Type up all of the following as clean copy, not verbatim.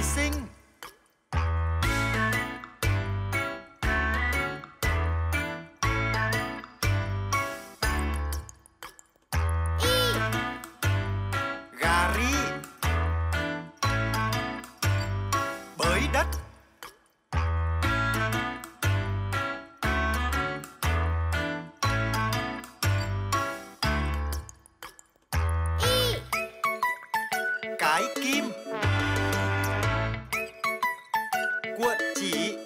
大聲。Gari bởi đất. Cái kim cuộn chỉ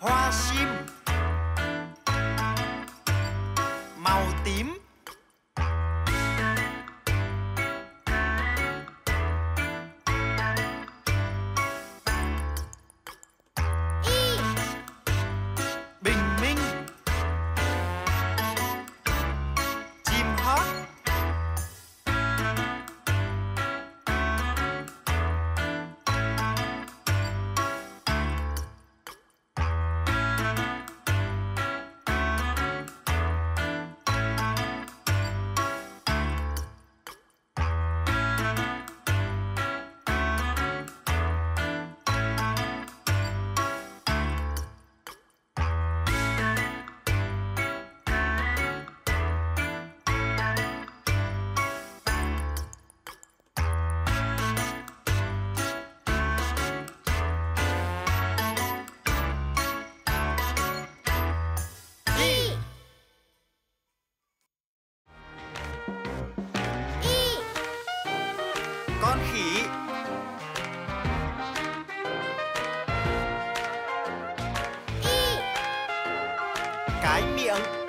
hoa sim màu tím con khỉ cái miệng